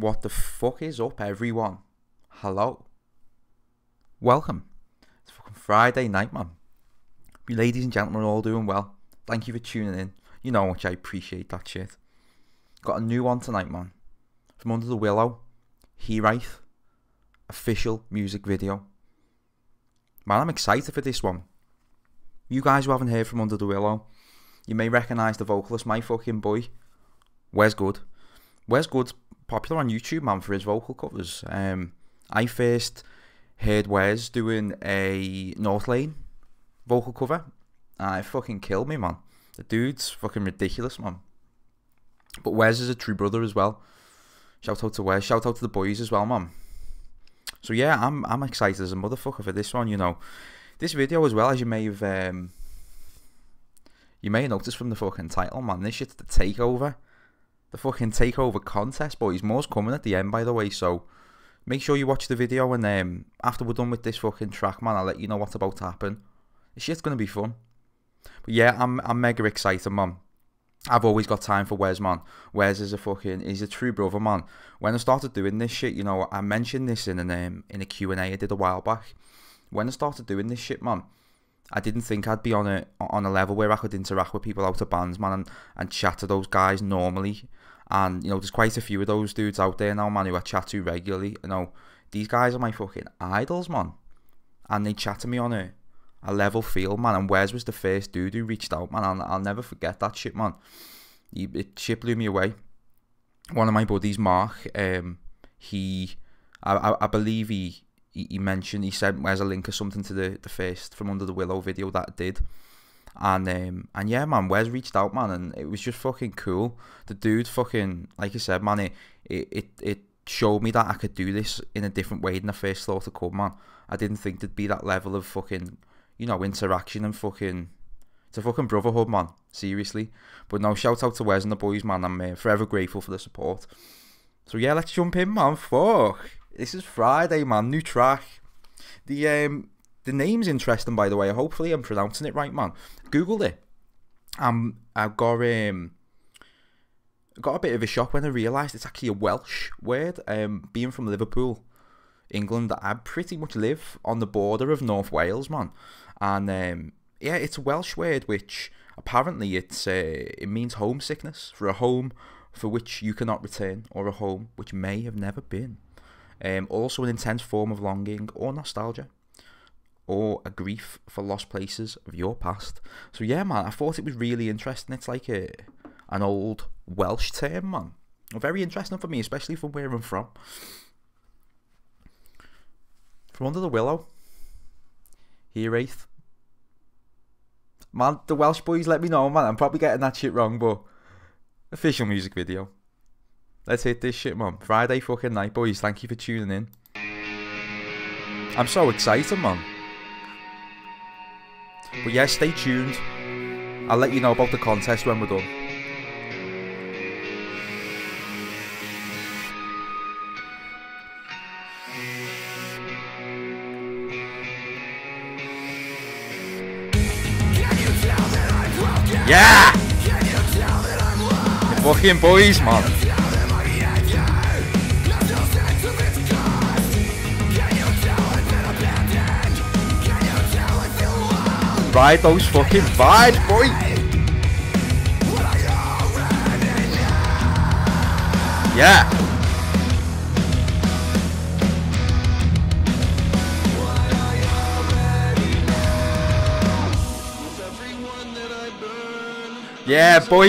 What the fuck is up, everyone? Hello. Welcome. It's fucking Friday night, man. You ladies and gentlemen are all doing well. Thank you for tuning in. You know how much I appreciate that shit. Got a new one tonight, man. From Under the Willow, Hiraeth, official music video. Man, I'm excited for this one. You guys who haven't heard from Under the Willow, you may recognise the vocalist, my fucking boy, Wes Good. Wes Good's popular on YouTube, man, for his vocal covers. I first heard Wes doing a Northlane vocal cover. It fucking killed me, man. The dude's fucking ridiculous, man. But Wes is a true brother as well. Shout out to Wes. Shout out to the boys as well, man. So yeah, I'm excited as a motherfucker for this one, you know. This video as well, as you may have noticed from the fucking title, man. This shit's the takeover. The fucking takeover contest, boys. More's coming at the end, by the way, so make sure you watch the video, and after we're done with this fucking track, man, I'll let you know what's about to happen. This shit's gonna be fun. But yeah, I'm mega excited, man. I've always got time for Wes, man. Wes is a fucking, he's a true brother, man. When I started doing this shit, you know, I mentioned this in an in a Q&A I did a while back. When I started doing this shit, man, I didn't think I'd be on a level where I could interact with people out of bands, man, and chat to those guys normally. And you know, there's quite a few of those dudes out there now, man, who I chat to regularly. You know, these guys are my fucking idols, man, and they chat to me on a level field, man. And Wes was the first dude who reached out, man. I'll never forget that shit, man. It shit blew me away. One of my buddies, Mark, I believe he mentioned, he sent Wes a link or something to the first From Under the Willow video that I did. And yeah, man, Wes reached out, man, and it was just fucking cool. The dude fucking, like I said, man, it showed me that I could do this in a different way than I first thought I could, man. I didn't think there'd be that level of fucking, you know, interaction and fucking, it's a fucking brotherhood, man, seriously. But no, shout out to Wes and the boys, man. I'm forever grateful for the support. So yeah, let's jump in, man. Fuck, this is Friday, man. New track. The name's interesting, by the way. Hopefully I'm pronouncing it right, man. Googled it. I got a bit of a shock when I realised it's actually a Welsh word. Being from Liverpool, England, I pretty much live on the border of North Wales, man. And yeah, it's a Welsh word, which apparently it means homesickness, for a home for which you cannot return, or a home which may have never been. Also an intense form of longing or nostalgia, or a grief for lost places of your past. So yeah, man, I thought it was really interesting. It's like an old Welsh term, man. Very interesting for me, especially from where I'm from. From Under the Willow, Hiraeth. Man, the Welsh boys, let me know, man. I'm probably getting that shit wrong, but official music video. Let's hit this shit, man. Friday fucking night, boys. Thank you for tuning in. I'm so excited, man. But yeah, stay tuned. I'll let you know about the contest when we're done. Yeah! The fucking boys, man. Ride those fucking vibes, boy! Yeah! Yeah, boy!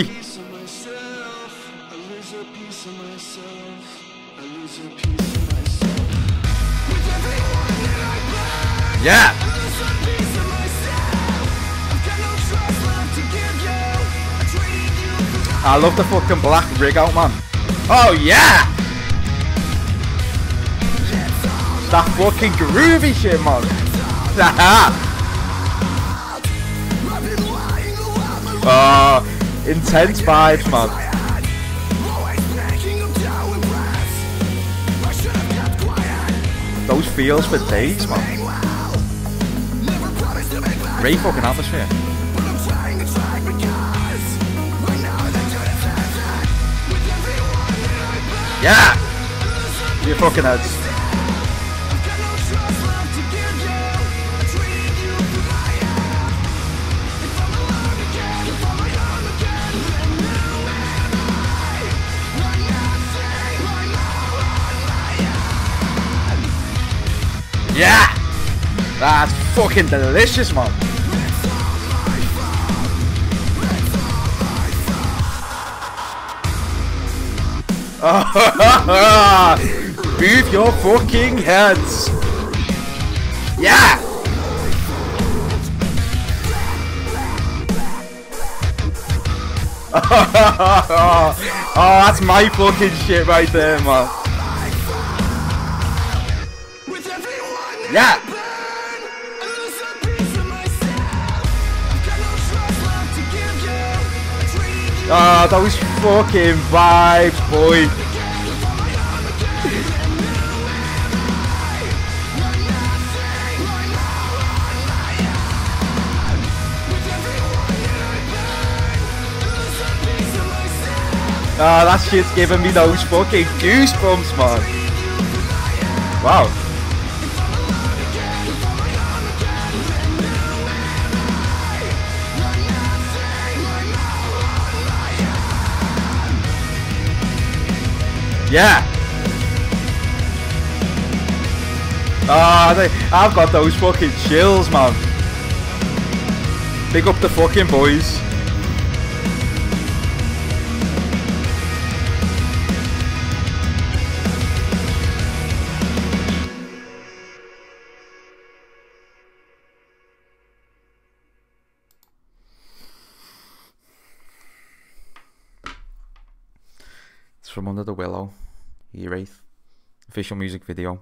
Yeah! I love the fucking black rig out, man. Oh yeah! That fucking groovy shit, man. Oh, intense vibes, man. Those feels for days, man. Great fucking atmosphere. Yeah! You fucking heads. Yeah! That's fucking delicious, man. Move your fucking heads. Yeah! Oh, that's my fucking shit right there, man. Yeah! Ah, that was fucking vibes, boy. Ah, that shit's giving me those fucking goosebumps, man. Wow. Yeah! I've got those fucking chills, man. Big up the fucking boys. It's From Under the Willow. Hiraeth official music video.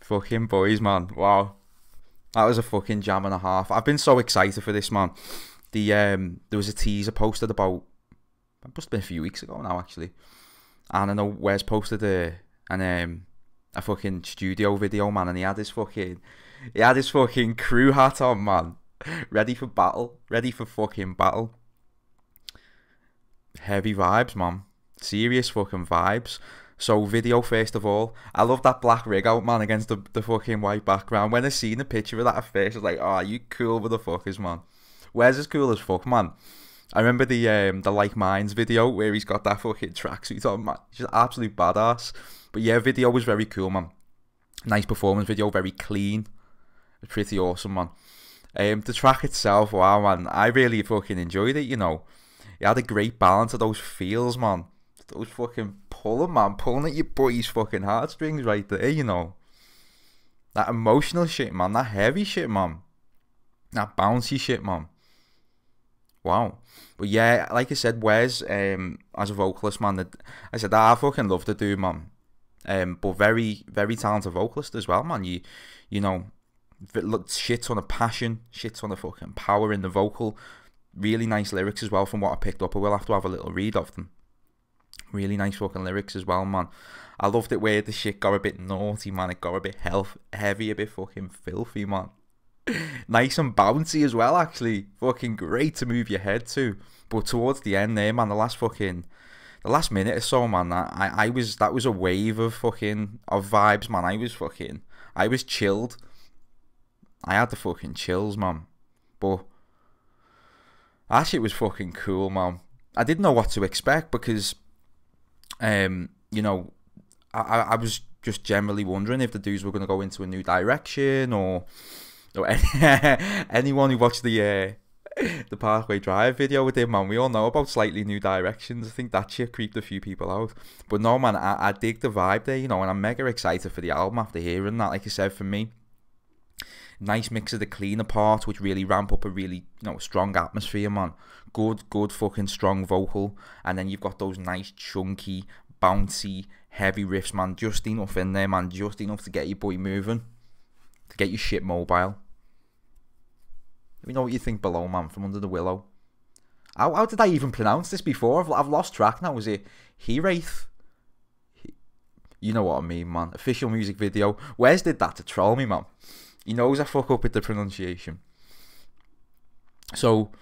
Fucking boys, man. Wow, that was a fucking jam and a half. I've been so excited for this, man. The there was a teaser posted about, it must have been a few weeks ago now, actually, and I know Wes posted a fucking studio video, man, and he had his fucking crew hat on, man, ready for fucking battle. Heavy vibes, man. Serious fucking vibes. So video first of all, I love that black rig out, man, against the fucking white background. When I seen a picture of that at first, I was like, oh, you cool motherfuckers, man. Where's as cool as fuck, man. I remember the Like Minds video where he's got that fucking tracksuit on, man. He's just absolute badass. But yeah, video was very cool, man. Nice performance video, very clean. Pretty awesome, man. The track itself, wow, man, I really fucking enjoyed it, you know. It had a great balance of those feels, man. Those fucking pulling, man, pulling at your boy's fucking heartstrings right there, you know. That emotional shit, man, that heavy shit, man. That bouncy shit, man. Wow. But yeah, like I said, Wes, as a vocalist, man, I fucking love the dude, man. But very, very talented vocalist as well, man. You know, shit ton of passion, shit ton of fucking power in the vocal. Really nice lyrics as well from what I picked up. I will have to have a little read of them. Really nice fucking lyrics as well, man. I loved it where the shit got a bit naughty, man. It got a bit heavy, a bit fucking filthy, man. Nice and bouncy as well, actually. Fucking great to move your head to. But towards the end there, man, the last minute or so, man, that was a wave of fucking vibes, man. I was chilled. I had the fucking chills, man. But that shit was fucking cool, man. I didn't know what to expect because you know, I was just generally wondering if the dudes were going to go into a new direction or anyone who watched the Parkway Drive video with him, man, we all know about slightly new directions. I think that shit creeped a few people out, but no, man, I dig the vibe there, you know, and I'm mega excited for the album after hearing that. Like I said, for me, nice mix of the cleaner parts, which really ramp up a really, you know, strong atmosphere, man. Good fucking strong vocal, and then you've got those nice chunky, bouncy, heavy riffs, man. Just enough in there, man. Just enough to get your boy moving, to get your shit mobile. Let me know what you think below, man. From Under the Willow. How did I even pronounce this before? I've lost track now. Was it Hiraeth? You know what I mean, man. Official music video. Wes did that to troll me, man. He knows I fuck up with the pronunciation. So,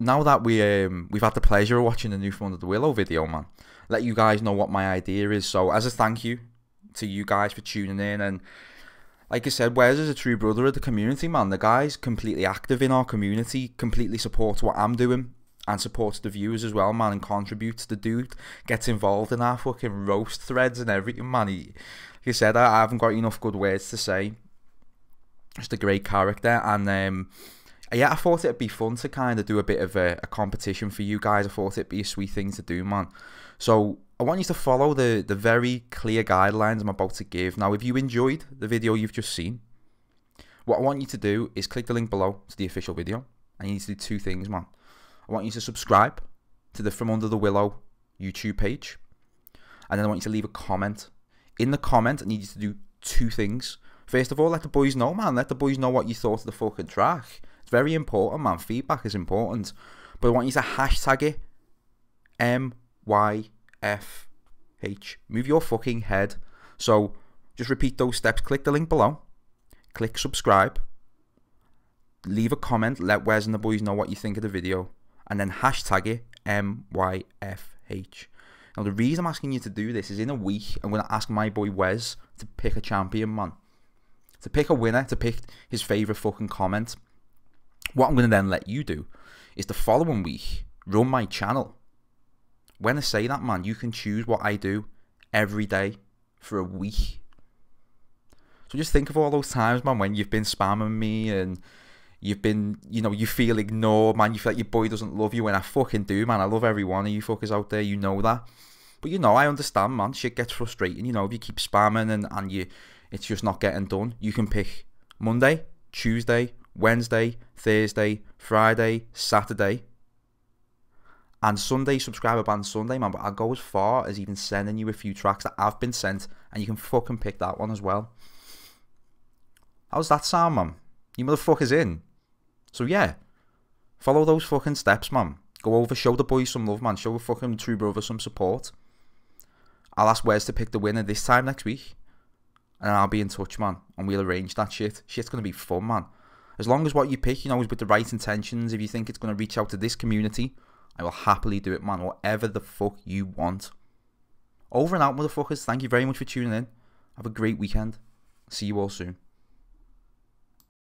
now that we've had the pleasure of watching the new From Under the Willow video, man, let you guys know what my idea is. So as a thank you to you guys for tuning in, and like I said, Wes is a true brother of the community, man. The guy's completely active in our community, completely supports what I'm doing and supports the viewers as well, man, and contributes. The dude gets involved in our fucking roast threads and everything, man. He, like I said, I haven't got enough good words to say. Just a great character. And yeah, I thought it'd be fun to kind of do a bit of a competition for you guys. I thought it'd be a sweet thing to do, man. So I want you to follow the very clear guidelines I'm about to give. Now, if you enjoyed the video you've just seen, what I want you to do is click the link below to the official video. And you need to do two things, man. I want you to subscribe to the From Under the Willow YouTube page. And then I want you to leave a comment. In the comment, I need you to do two things. First of all, let the boys know, man. Let the boys know what you thought of the fucking track. It's very important, man. Feedback is important. But I want you to hashtag it. MYFH. Move your fucking head. So, just repeat those steps. Click the link below. Click subscribe. Leave a comment. Let Wes and the boys know what you think of the video. And then hashtag it MYFH. Now, the reason I'm asking you to do this is in a week, I'm going to ask my boy Wes to pick a champion, man. To pick a winner, to pick his favourite fucking comment. What I'm going to then let you do is the following week, run my channel. When I say that, man, you can choose what I do every day for a week. So just think of all those times, man, when you've been spamming me and you've been, you know, you feel ignored, man. You feel like your boy doesn't love you, and I fucking do, man. I love every one of you fuckers out there, you know that. But, you know, I understand, man. Shit gets frustrating, you know, if you keep spamming and you... it's just not getting done. You can pick Monday, Tuesday, Wednesday, Thursday, Friday, Saturday. And Sunday, subscriber ban Sunday, man. But I'll go as far as even sending you a few tracks that have been sent. And you can fucking pick that one as well. How's that sound, man? You motherfuckers in. So, yeah. Follow those fucking steps, man. Go over, show the boys some love, man. Show the fucking true brother some support. I'll ask Wes to pick the winner this time next week. And I'll be in touch, man. And we'll arrange that shit. Shit's going to be fun, man. As long as what you pick, you know, is with the right intentions. If you think it's going to reach out to this community, I will happily do it, man. Whatever the fuck you want. Over and out, motherfuckers. Thank you very much for tuning in. Have a great weekend. See you all soon.